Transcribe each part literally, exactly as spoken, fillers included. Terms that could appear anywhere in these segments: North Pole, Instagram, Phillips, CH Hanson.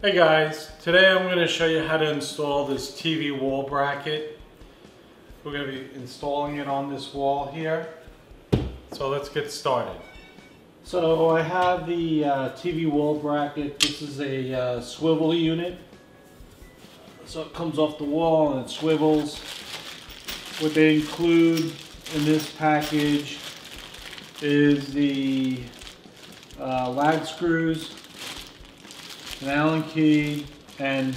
Hey guys, today I'm going to show you how to install this T V wall bracket. We're going to be installing it on this wall here. So let's get started. So I have the uh, T V wall bracket. This is a uh, swivel unit. So it comes off the wall and it swivels. What they include in this package is the uh, lag screws, an Allen key, and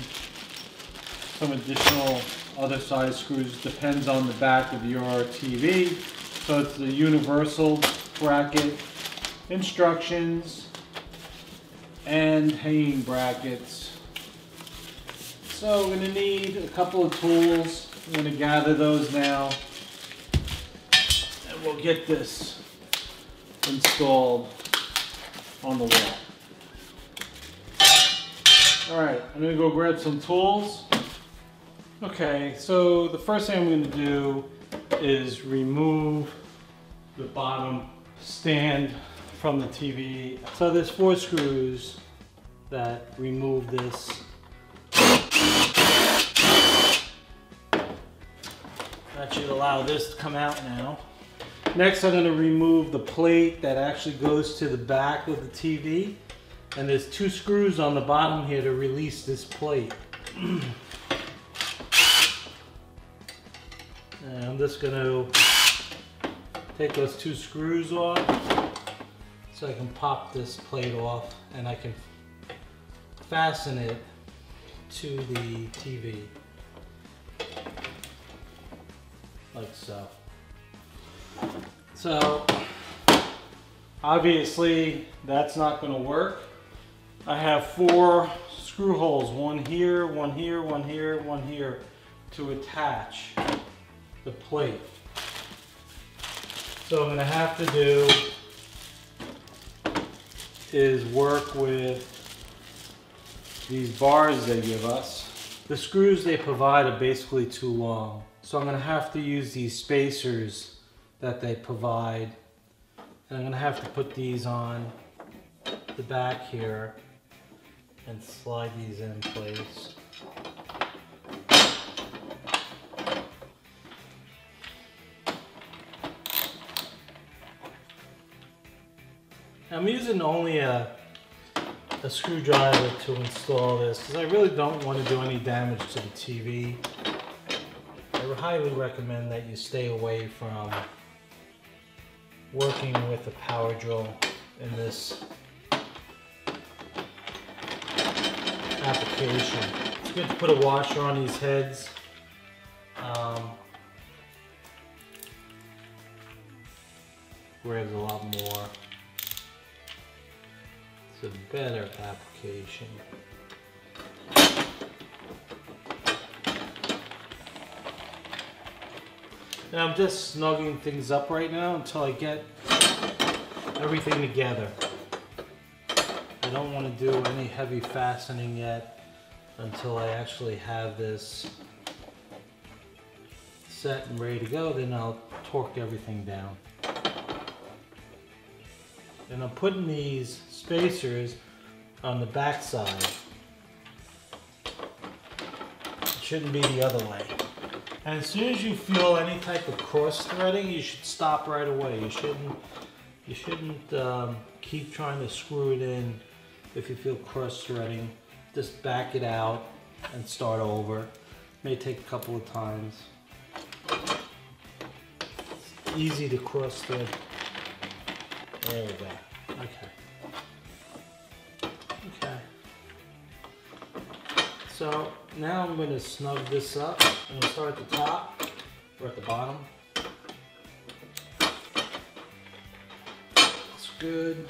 some additional other size screws. Depends on the back of your T V. So it's the universal bracket, instructions, and hanging brackets. So we're gonna need a couple of tools. I'm gonna gather those now, and we'll get this installed on the wall. Alright, I'm going to go grab some tools. Okay, so the first thing I'm going to do is remove the bottom stand from the T V. So there's four screws that remove this. That should allow this to come out now. Next, I'm going to remove the plate that actually goes to the back of the T V. And there's two screws on the bottom here to release this plate. And I'm just going to take those two screws off so I can pop this plate off and I can fasten it to the T V like so. So obviously that's not going to work. I have four screw holes, one here, one here, one here, one here, to attach the plate. So I'm going to have to do is work with these bars they give us. The screws they provide are basically too long. So I'm going to have to use these spacers that they provide. And I'm going to have to put these on the back here and slide these in place. I'm using only a, a screwdriver to install this because I really don't want to do any damage to the T V. I would highly recommend that you stay away from working with a power drill in this application. It's good to put a washer on these heads. Um, grabs a lot more. It's a better application. Now I'm just snugging things up right now until I get everything together. I don't want to do any heavy fastening yet until I actually have this set and ready to go. Then I'll torque everything down. And I'm putting these spacers on the back side. It shouldn't be the other way. And as soon as you feel any type of cross threading, you should stop right away. You shouldn't, you shouldn't um, keep trying to screw it in. If you feel cross-threading, just back it out and start over. It may take a couple of times. It's easy to cross-thread. There we go. Okay. Okay. So now I'm going to snug this up. I'm going to start at the top or at the bottom. That's good.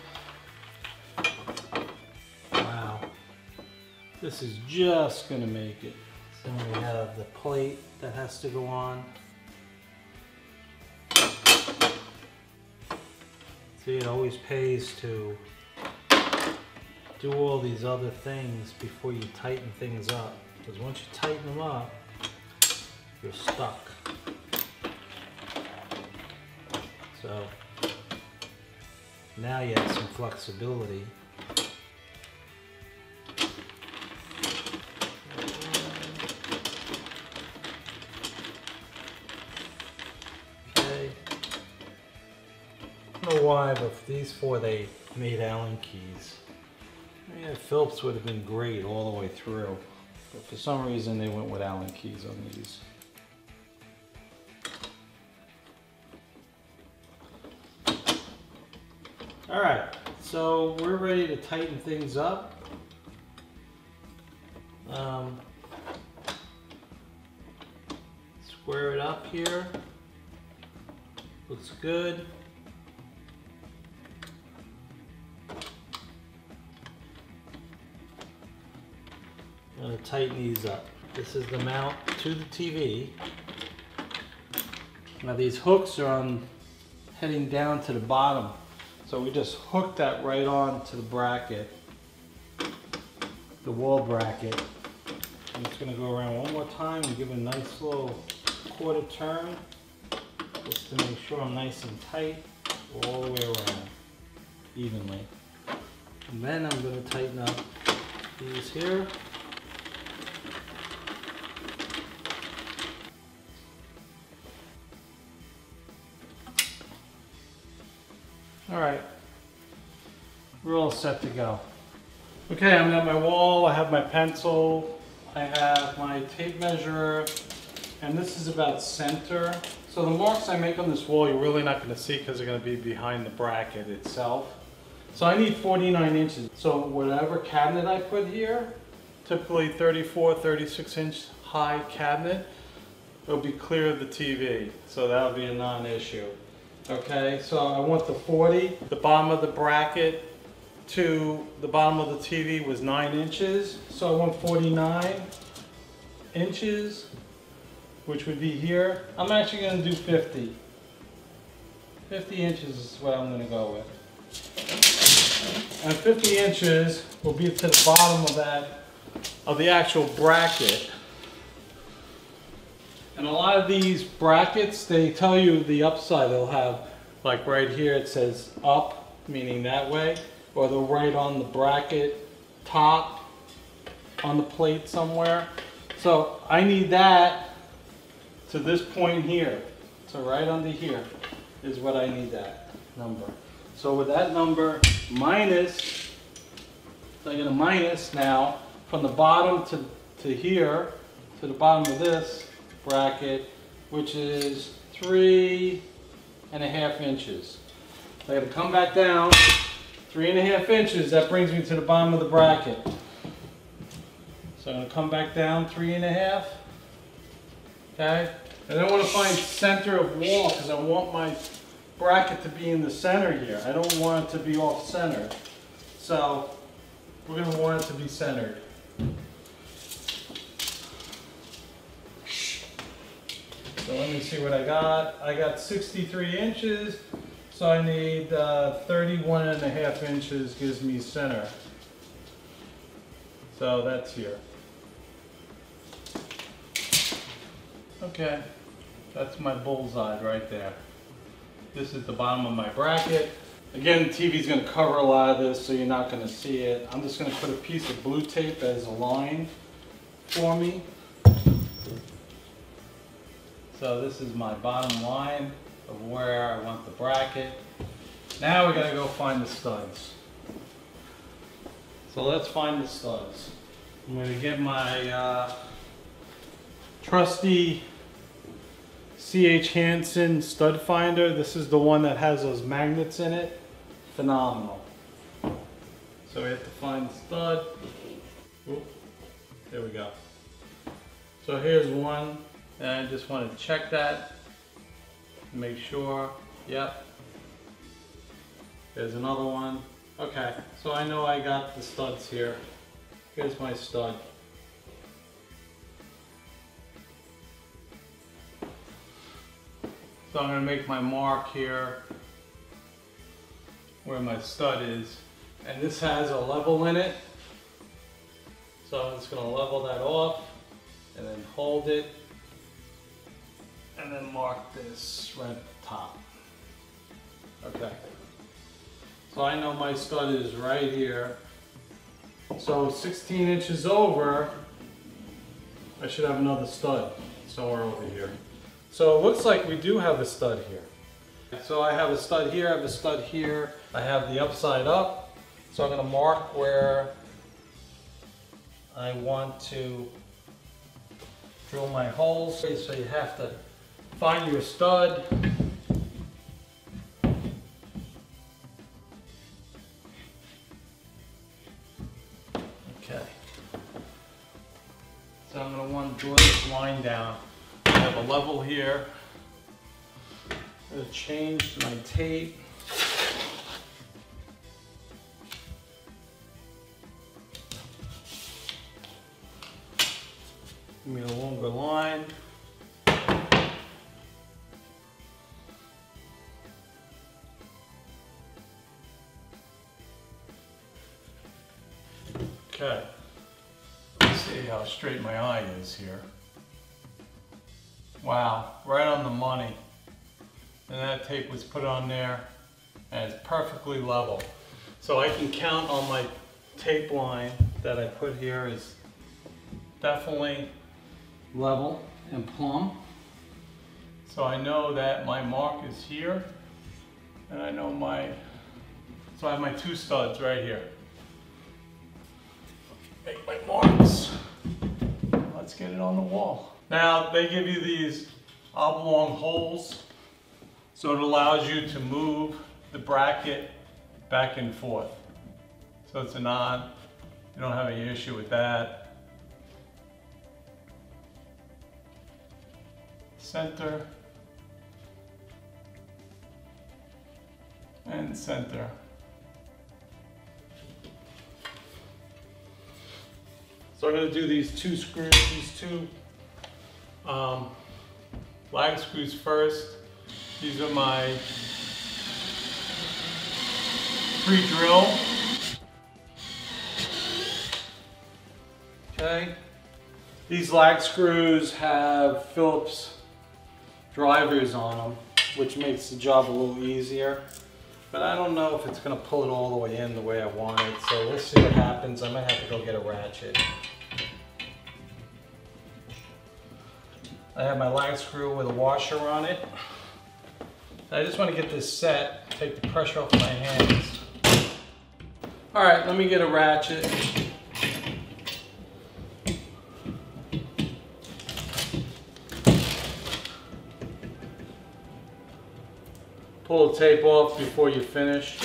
This is just gonna make it. Then we have the plate that has to go on. See, it always pays to do all these other things before you tighten things up. Because once you tighten them up, you're stuck. So now you have some flexibility. I don't know why, but these four, they made Allen keys. Yeah, Phillips would have been great all the way through, but for some reason they went with Allen keys on these. All right, so we're ready to tighten things up. Um, square it up here. Looks good. I'm going to tighten these up. This is the mount to the T V. Now these hooks are on heading down to the bottom. So we just hook that right on to the bracket, the wall bracket. I'm just going to go around one more time and give it a nice little quarter turn just to make sure I'm nice and tight all the way around evenly. And then I'm going to tighten up these here. All right, we're all set to go. Okay, I'm at my wall, I have my pencil, I have my tape measure, and this is about center. So the marks I make on this wall, you're really not gonna see because they're gonna be behind the bracket itself. So I need forty-nine inches. So whatever cabinet I put here, typically thirty-four, thirty-six inch high cabinet, it'll be clear of the T V. So that'll be a non-issue. Okay, so I want the forty. The bottom of the bracket to the bottom of the T V was nine inches. So I want forty-nine inches, which would be here. I'm actually going to do fifty. fifty inches is what I'm going to go with. And fifty inches will be to the bottom of that, of the actual bracket. And a lot of these brackets, they tell you the upside. They'll have, like right here, it says up, meaning that way, or they'll write on the bracket top on the plate somewhere. So I need that to this point here. So right under here is what I need, that number. So with that number minus, so I'm gonna minus now from the bottom to, to here, to the bottom of this bracket, which is three and a half inches. So I gotta come back down three and a half inches. That brings me to the bottom of the bracket. So I'm gonna come back down three and a half. Okay, and I want to find center of wall because I want my bracket to be in the center here. I don't want it to be off center. So we're gonna want it to be centered. So let me see what I got. I got sixty-three inches, so I need uh, thirty-one and a half inches gives me center. So that's here. Okay, that's my bullseye right there. This is the bottom of my bracket. Again, the T V's gonna cover a lot of this, so you're not gonna see it. I'm just gonna put a piece of blue tape as a line for me. So this is my bottom line of where I want the bracket. Now we're gonna go find the studs. So let's find the studs. I'm gonna get my uh, trusty C H Hanson stud finder. This is the one that has those magnets in it. Phenomenal. So we have to find the stud. Oop, there we go. So here's one. And I just want to check that, make sure, yep, there's another one. Okay, so I know I got the studs here. Here's my stud. So I'm going to make my mark here where my stud is. And this has a level in it. So I'm just going to level that off and then hold it. And then mark this right at the top. Okay. So I know my stud is right here. So sixteen inches over, I should have another stud somewhere over here. So it looks like we do have a stud here. So I have a stud here, I have a stud here, I have the upside up. So I'm going to mark where I want to drill my holes. So you have to find your stud. Okay. So I'm going to want to draw this line down. I have a level here. I'm going to change my tape. Give me a longer line. Okay. Let's see how straight my eye is here. Wow, right on the money. And that tape was put on there, and it's perfectly level. So I can count on my tape line that I put here is definitely level and plumb. So I know that my mark is here, and I know my, so I have my two studs right here. Make my marks. Let's get it on the wall. Now they give you these oblong holes. So it allows you to move the bracket back and forth. So it's a nod. You don't have any issue with that. Center. And center. So I'm going to do these two screws, these two um, lag screws first. These are my pre-drill. Okay. These lag screws have Phillips drivers on them, which makes the job a little easier. But I don't know if it's going to pull it all the way in the way I want it. So let's see what happens. I might have to go get a ratchet. I have my lag screw with a washer on it. I just want to get this set, take the pressure off my hands. All right, let me get a ratchet. Pull the tape off before you finish.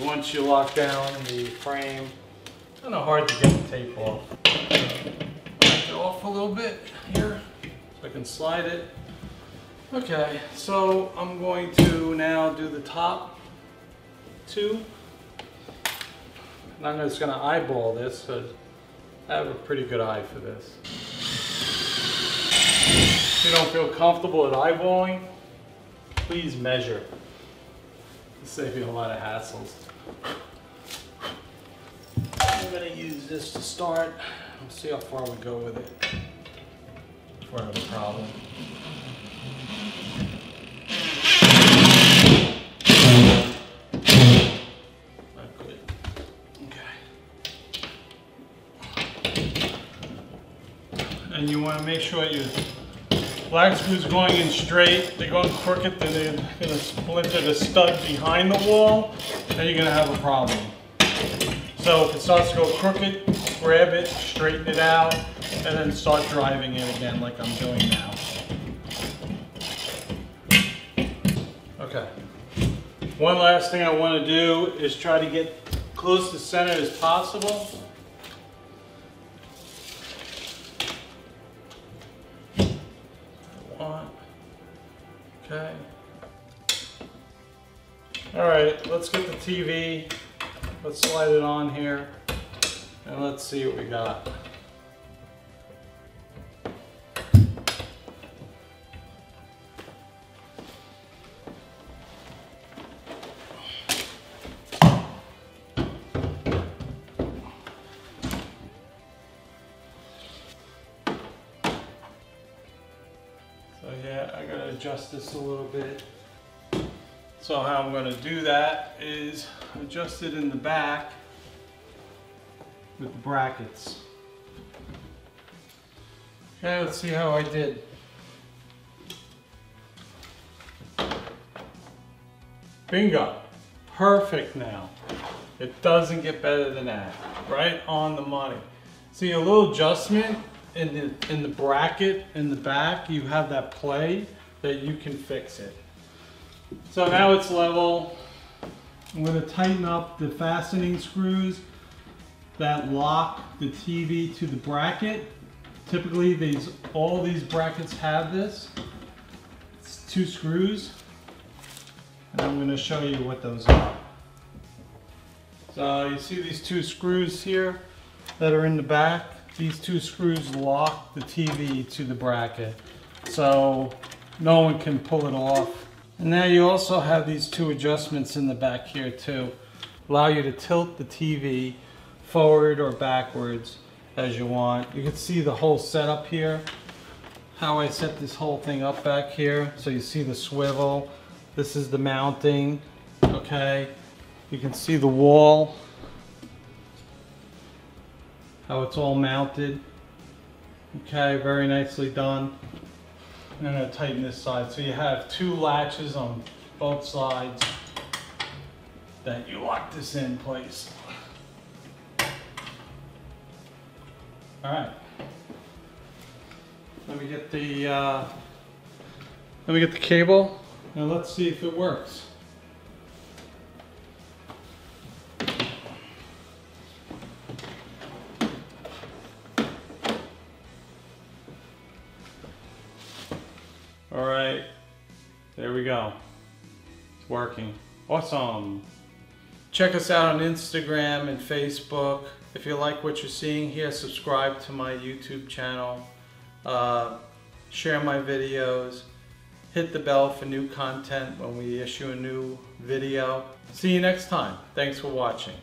Once you lock down the frame, it's kind of hard to get the tape off. Back it off a little bit here so I can slide it. Okay, so I'm going to now do the top two. And I'm just going to eyeball this, because I have a pretty good eye for this. If you don't feel comfortable at eyeballing, please measure. It'll save you a lot of hassles. I'm going to use this to start. Let's see how far we go with it before I have a problem. And you want to make sure your lag screws going in straight. They're going crooked, then they're going to splinter the stud behind the wall, then you're going to have a problem. So if it starts to go crooked, grab it, straighten it out, and then start driving it again like I'm doing now. Okay. One last thing I want to do is try to get close to center as possible. Okay. All right, let's get the T V. Let's slide it on here and let's see what we got. Adjust this a little bit. So how I'm going to do that is adjust it in the back with the brackets. Okay, let's see how I did. Bingo. Perfect now. It doesn't get better than that. Right on the money. See, a little adjustment in the, in the bracket, in the back, you have that play that you can fix it. So now it's level. I'm going to tighten up the fastening screws that lock the T V to the bracket. Typically these, all these brackets have this. It's two screws. And I'm going to show you what those are. So you see these two screws here that are in the back. These two screws lock the T V to the bracket. So no one can pull it off. And now you also have these two adjustments in the back here too. Allow you to tilt the T V forward or backwards as you want. You can see the whole setup here, how I set this whole thing up back here. So you see the swivel, this is the mounting, okay? You can see the wall, how it's all mounted. Okay, very nicely done. And I'm gonna tighten this side. So you have two latches on both sides that you lock this in place. All right. Let me get the uh, let me get the cable, and let's see if it works. All right, there we go. It's working. Awesome. Check us out on Instagram and Facebook. If you like what you're seeing here, subscribe to my YouTube channel, uh, share my videos, hit the bell for new content when we issue a new video. See you next time. Thanks for watching.